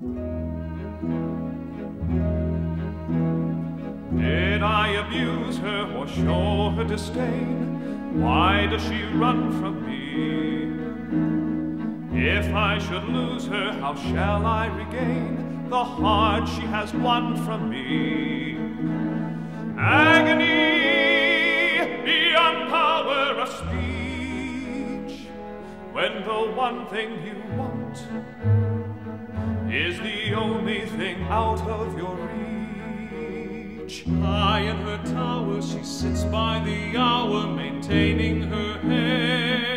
Did I abuse her or show her disdain? Why does she run from me? If I should lose her, how shall I regain the heart she has won from me? Agony beyond power of speech, when the one thing you want is the only thing out of your reach. High in her tower, she sits by the hour, maintaining her hair.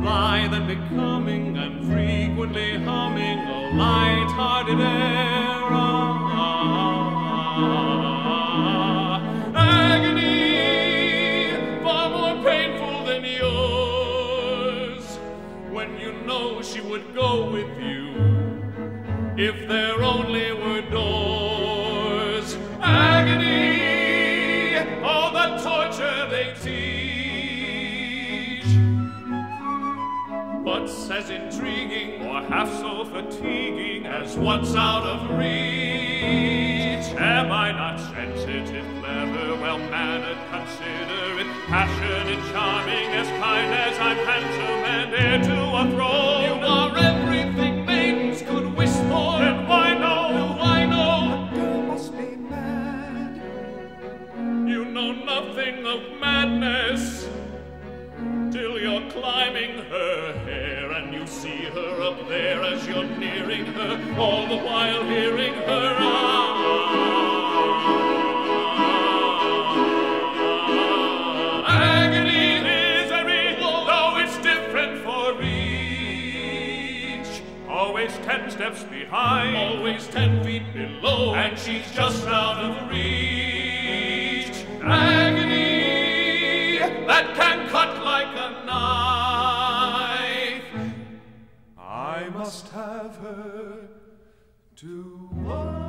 Blithe and becoming, and frequently humming a light-hearted air. Agony, far more painful than yours, when you know she would go with you if there only were doors. Agony, all the torture they teach, what's as intriguing or half so fatiguing as what's out of reach? Am I not sensitive, clever, well-mannered, considerate, passionate, charming, as kind as I can command, heir to a throne? You are everything maidens could wish for. And why nothing of madness till you're climbing her hair, and you see her up there as you're nearing her, all the while hearing her agony, misery, though it's different for each. Always 10 steps behind, always 10 feet below, and she's just out of reach. Agony that can cut like a knife. I must have her to one.